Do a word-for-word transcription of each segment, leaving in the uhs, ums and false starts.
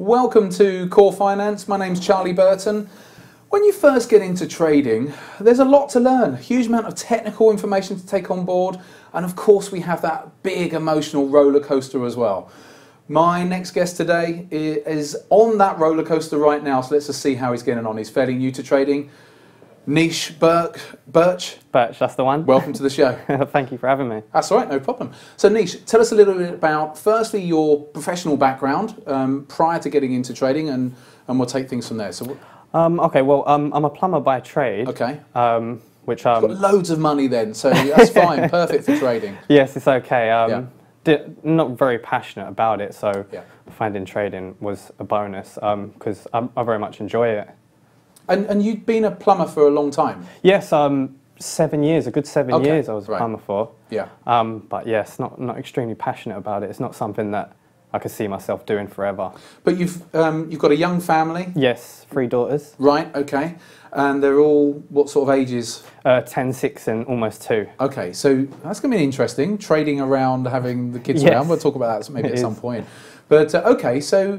Welcome to Core Finance. My name's Charlie Burton. When you first get into trading, there's a lot to learn, a huge amount of technical information to take on board, and of course we have that big emotional roller coaster as well. My next guest today is on that roller coaster right now, so let's just see how he's getting on. He's fairly new to trading. Nish Burke, Birch. Birch, that's the one. Welcome to the show. Thank you for having me. That's all right, no problem. So Nish, tell us a little bit about, firstly, your professional background um, prior to getting into trading, and, and we'll take things from there. So, um, okay, well, um, I'm a plumber by trade. Okay. Um, which um, You've got loads of money then, so that's fine, perfect for trading. Yes, it's okay. Um, yeah. Did, not very passionate about it, so yeah. finding trading was a bonus because um, I, I very much enjoy it. And, and you'd been a plumber for a long time? Yes, um, seven years, a good seven okay. years I was a right. plumber for. Yeah. Um, but yes, not, not extremely passionate about it. It's not something that I could see myself doing forever. But you've, um, you've got a young family? Yes, three daughters. Right, okay. And they're all what sort of ages? Uh, ten, six and almost two. Okay, so that's going to be interesting, trading around, having the kids yes. around. We'll talk about that maybe it at is. some point. But uh, okay, so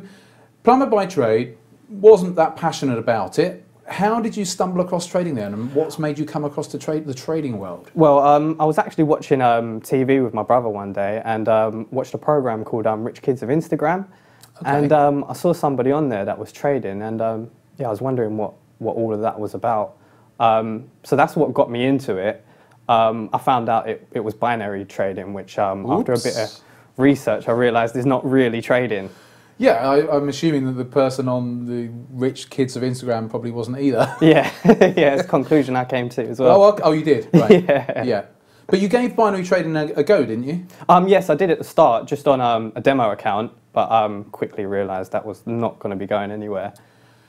plumber by trade, wasn't that passionate about it. How did you stumble across trading then, and what's made you come across the, tra the trading world? Well, um, I was actually watching um, T V with my brother one day and um, watched a program called um, Rich Kids of Instagram. Okay. And um, I saw somebody on there that was trading, and um, yeah, I was wondering what, what all of that was about. Um, so that's what got me into it. Um, I found out it, it was binary trading, which um, after a bit of research I realised is not really trading. Yeah, I, I'm assuming that the person on the Rich Kids of Instagram probably wasn't either. Yeah, yeah, it's a conclusion I came to as well. Oh, oh you did, right. yeah. yeah. But you gave binary trading a, a go, didn't you? Um, yes, I did at the start, just on um, a demo account, but um, quickly realised that was not going to be going anywhere.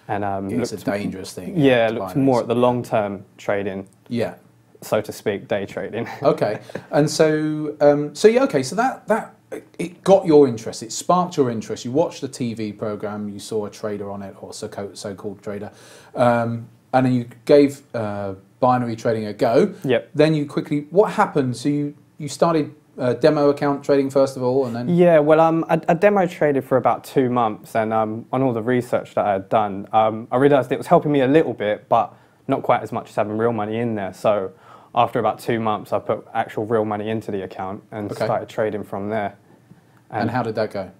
And um, It's looked, a dangerous thing. Yeah, looked more at the long-term trading. Yeah. So to speak, day trading. Okay, and so, um, so yeah, okay, so that, that it got your interest, it sparked your interest. You watched the T V program, you saw a trader on it, or so-called so-called trader, um, and then you gave uh, binary trading a go. Yep. Then you quickly, what happened? So you, you started uh, demo account trading first of all, and then? Yeah, well, um, I, I demo traded for about two months, and um, on all the research that I had done, um, I realised it was helping me a little bit, but not quite as much as having real money in there, so after about two months, I put actual real money into the account and okay. started trading from there. And, and how did that go?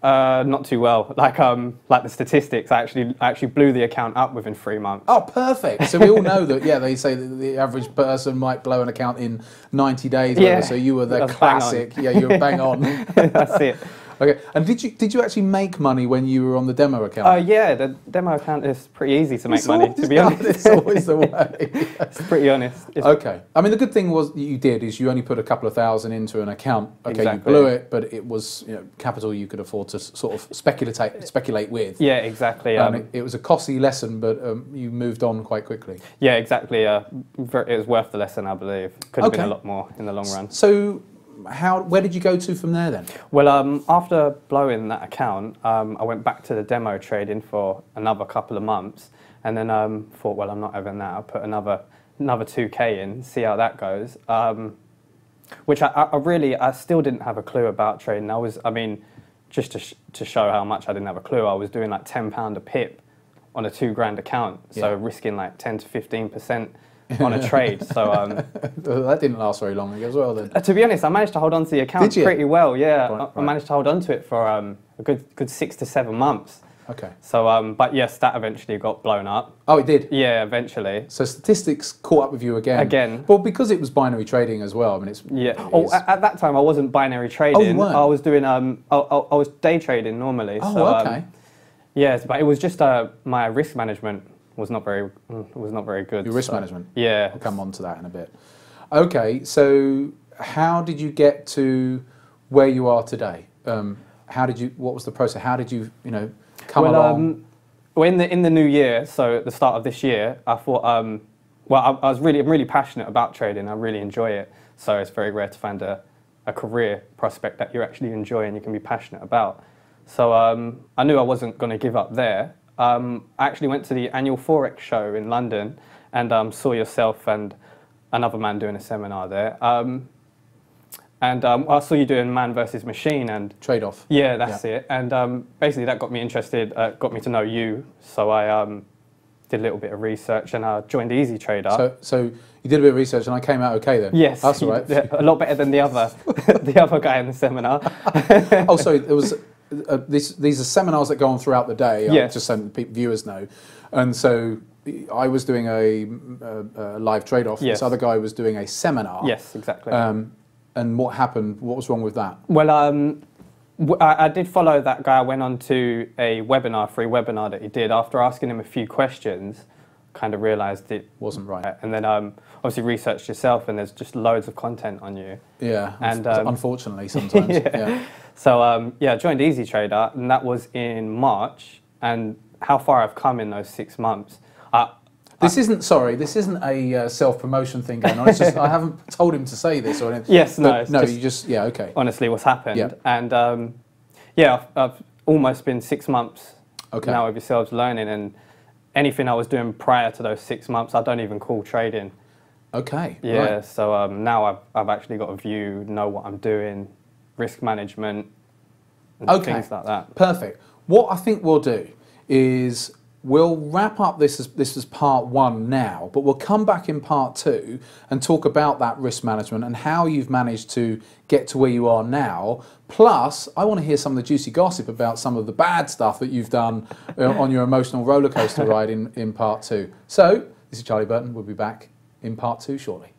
Uh, not too well. Like um, like the statistics, I actually I actually blew the account up within three months. Oh, perfect! So we all know that. Yeah, they say that the average person might blow an account in ninety days. Yeah. Whatever, so you were the classic. Yeah, you were bang on. That's it. Okay. And did you did you actually make money when you were on the demo account? Oh uh, yeah, the demo account is pretty easy to make it's money. To be honest, it's always the way. It's pretty honest. It's okay. I mean, the good thing was you did is you only put a couple of thousand into an account. Okay, exactly. You blew it, but it was you know capital you could afford to sort of speculate speculate with. Yeah, exactly. Um, it, it was a costly lesson, but um, you moved on quite quickly. Yeah, exactly. Uh, it was worth the lesson, I believe. Could have okay. been a lot more in the long run. So. How, where did you go to from there then? Well, um, after blowing that account, um, I went back to the demo trading for another couple of months, and then um, thought, well, I'm not having that. I'll put another another two K in, see how that goes. Um, which I, I really, I still didn't have a clue about trading. I was, I mean, just to sh to show how much I didn't have a clue, I was doing like ten pound a pip on a two grand account, so yeah. risking like ten to fifteen percent. On a trade, so um, that didn't last very long as well. Then, uh, to be honest, I managed to hold on to the account pretty well. Yeah, right, right. I managed to hold on to it for um, a good, good six to seven months. Okay. So, um, but yes, that eventually got blown up. Oh, it did. Yeah, eventually. So statistics caught up with you again. Again. Well, because it was binary trading as well. I mean, it's yeah. It oh, at, at that time I wasn't binary trading. Oh, you weren't? I was doing um, I, I, I was day trading normally. Oh, so, okay. Um, yes, but it was just uh, my risk management. Was not very was not very good. Your risk so. management. Yeah, I'll come on to that in a bit. Okay, so how did you get to where you are today? Um, how did you? What was the process? How did you? You know, come well, along. Um, well, in the in the new year, so at the start of this year, I thought. Um, well, I, I was really I'm really passionate about trading. I really enjoy it. So it's very rare to find a, a career prospect that you actually enjoy and you can be passionate about. So um, I knew I wasn't going to give up there. Um, I actually went to the annual Forex show in London and um, saw yourself and another man doing a seminar there. Um, And um, I saw you doing Man versus Machine and Trade Off. Yeah, that's yeah. it. And um, basically that got me interested, uh, got me to know you. So I um, did a little bit of research and I joined EzeeTrader. So, so you did a bit of research and I came out okay then? Yes. That's right. Yeah, a lot better than the other, the other guy in the seminar. Oh, sorry, there was, uh, these, these are seminars that go on throughout the day, yeah. just so viewers know. And so I was doing a, a, a live Trade Off, yes. this other guy was doing a seminar. Yes, exactly. Um, And what happened? What was wrong with that? Well, um, I, I did follow that guy. I went on to a webinar, free webinar that he did. After asking him a few questions, kind of realised it wasn't right. And then um, obviously researched yourself, and there's just loads of content on you. Yeah, and um, unfortunately sometimes. yeah. yeah. So um, yeah, I joined EzeeTrader, and that was in March. And how far I've come in those six months. I, This isn't, sorry, this isn't a uh, self-promotion thing going on. It's just I haven't told him to say this or anything. Yes, no. But, no, just, you just, yeah, okay. Honestly, what's happened. Yeah. And, um, yeah, I've, I've almost been six months okay. now of yourselves learning, and anything I was doing prior to those six months, I don't even call trading. Okay. Yeah, right. so um, now I've, I've actually got a view, know what I'm doing, risk management, and okay. things like that. Perfect. What I think we'll do is... we'll wrap up this as, this as part one now, but we'll come back in part two and talk about that risk management and how you've managed to get to where you are now. Plus, I want to hear some of the juicy gossip about some of the bad stuff that you've done uh, on your emotional rollercoaster ride in, in part two. So, this is Charlie Burton. We'll be back in part two shortly.